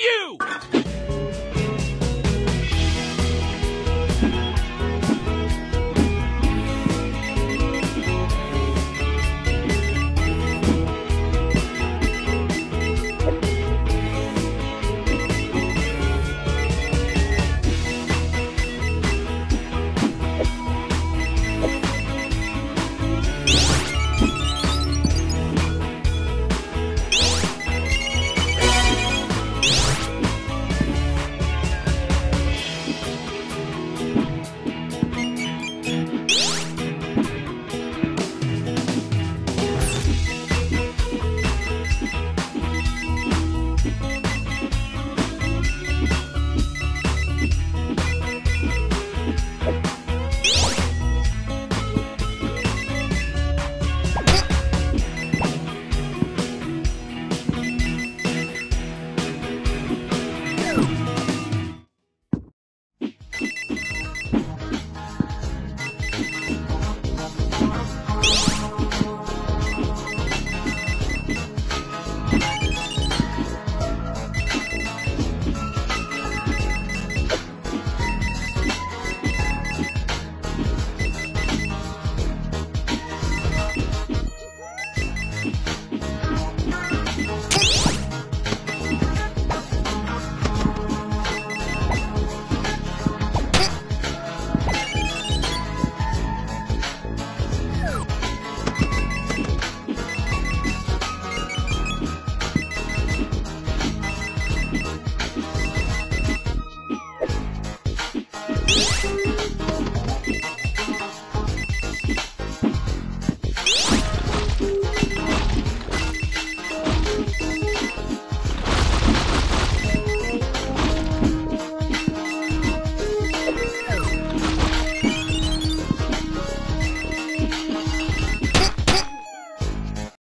you!